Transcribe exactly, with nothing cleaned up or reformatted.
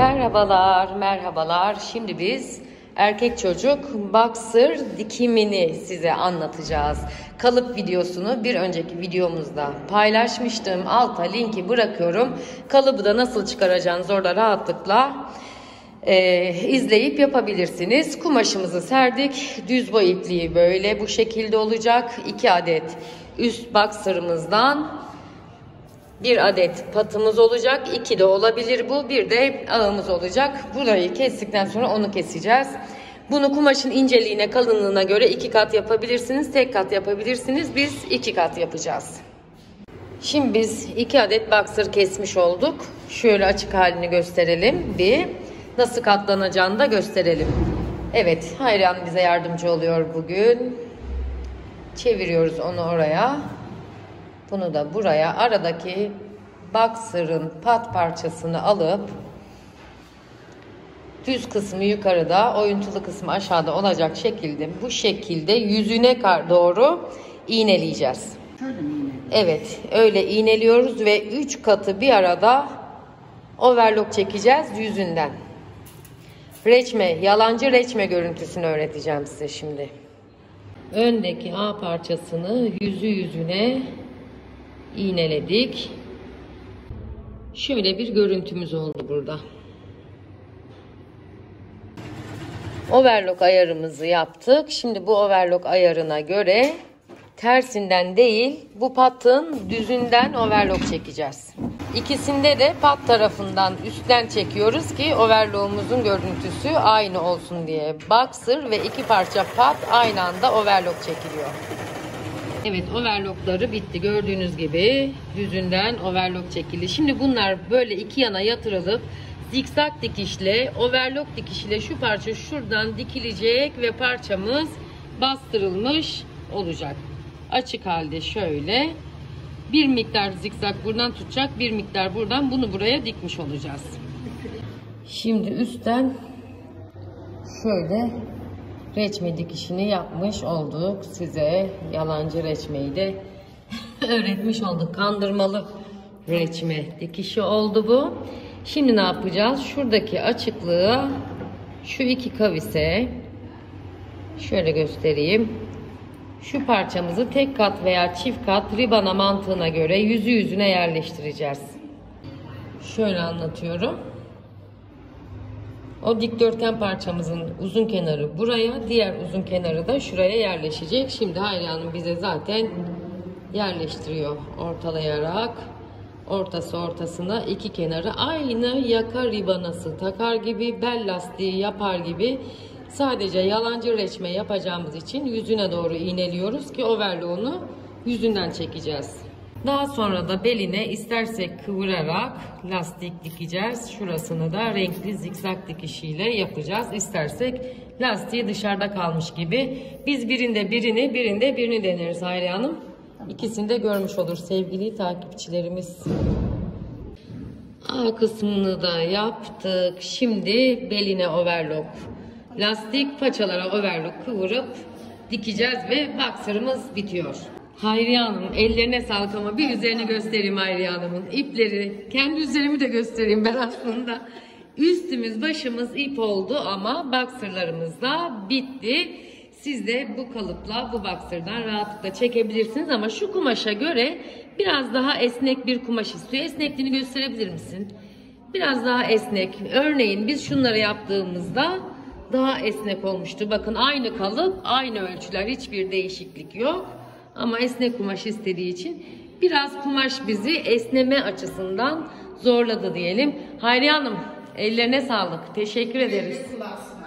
Merhabalar, merhabalar. Şimdi biz erkek çocuk boxer dikimini size anlatacağız. Kalıp videosunu bir önceki videomuzda paylaşmıştım. Alta linki bırakıyorum. Kalıbı da nasıl çıkaracağınız orada rahatlıkla e, izleyip yapabilirsiniz. Kumaşımızı serdik. Düz boy ipliği böyle bu şekilde olacak. iki adet üst boxer'ımızdan bir adet patımız olacak. iki de olabilir bu. Bir de ağımız olacak. Burayı kestikten sonra onu keseceğiz. Bunu kumaşın inceliğine, kalınlığına göre iki kat yapabilirsiniz. Tek kat yapabilirsiniz. Biz iki kat yapacağız. Şimdi biz iki adet boxer kesmiş olduk. Şöyle açık halini gösterelim. Bir nasıl katlanacağını da gösterelim. Evet, Hayran bize yardımcı oluyor bugün. Çeviriyoruz onu oraya. Bunu da buraya, aradaki boxer'ın pat parçasını alıp düz kısmı yukarıda, oyuntulu kısmı aşağıda olacak şekilde bu şekilde yüzüne doğru iğneleyeceğiz. Evet, öyle iğneliyoruz ve üç katı bir arada overlock çekeceğiz yüzünden. Reçme, yalancı reçme görüntüsünü öğreteceğim size şimdi. Öndeki A parçasını yüzü yüzüne iğneledik. Şöyle bir görüntümüz oldu burada. Overlock ayarımızı yaptık. Şimdi bu overlock ayarına göre tersinden değil, bu patın düzünden overlock çekeceğiz. İkisinde de pat tarafından üstten çekiyoruz ki overlock'umuzun görüntüsü aynı olsun diye. Boxer ve iki parça pat aynı anda overlock çekiliyor. Evet, overlockları bitti. Gördüğünüz gibi düzünden overlock çekildi. Şimdi bunlar böyle iki yana yatırılıp zikzak dikişle, overlock dikişle şu parça şuradan dikilecek ve parçamız bastırılmış olacak. Açık halde şöyle bir miktar zikzak buradan tutacak, bir miktar buradan, bunu buraya dikmiş olacağız. Şimdi üstten şöyle reçme dikişini yapmış olduk. Size yalancı reçmeyi de öğretmiş olduk. Kandırmalı reçme dikişi oldu bu. Şimdi ne yapacağız? Şuradaki açıklığı, şu iki kavise şöyle göstereyim. Şu parçamızı tek kat veya çift kat ribana mantığına göre yüzü yüzüne yerleştireceğiz. Şöyle anlatıyorum. O dikdörtgen parçamızın uzun kenarı buraya, diğer uzun kenarı da şuraya yerleşecek. Şimdi Hayri Hanım bize zaten yerleştiriyor ortalayarak. Ortası ortasına, iki kenarı aynı yaka ribanası takar gibi, bel lastiği yapar gibi, sadece yalancı reçme yapacağımız için yüzüne doğru iğneliyoruz ki overlock'unu yüzünden çekeceğiz. Daha sonra da beline istersek kıvırarak lastik dikeceğiz. Şurasını da renkli zikzak dikişiyle yapacağız. İstersek lastiği dışarıda kalmış gibi. Biz birinde birini, birinde birini deneriz Hayri Hanım. İkisini de görmüş olur sevgili takipçilerimiz. A kısmını da yaptık. Şimdi beline overlock lastik, paçalara overlock kıvırıp dikeceğiz ve boxer'ımız bitiyor. Hayriye Hanım'ın ellerine sağlık ama bir üzerini göstereyim Hayriye Hanım'ın. İpleri, kendi üzerimi de göstereyim ben aslında. Üstümüz başımız ip oldu ama boxer'larımız da bitti. Siz de bu kalıpla bu boxer'dan rahatlıkla çekebilirsiniz ama şu kumaşa göre biraz daha esnek bir kumaş istiyor. Esnekliğini gösterebilir misin? Biraz daha esnek. Örneğin biz şunları yaptığımızda daha esnek olmuştu. Bakın aynı kalıp, aynı ölçüler, hiçbir değişiklik yok. Ama esnek kumaş istediği için biraz kumaş bizi esneme açısından zorladı diyelim. Hayriye Hanım, ellerine sağlık. Teşekkür ederiz.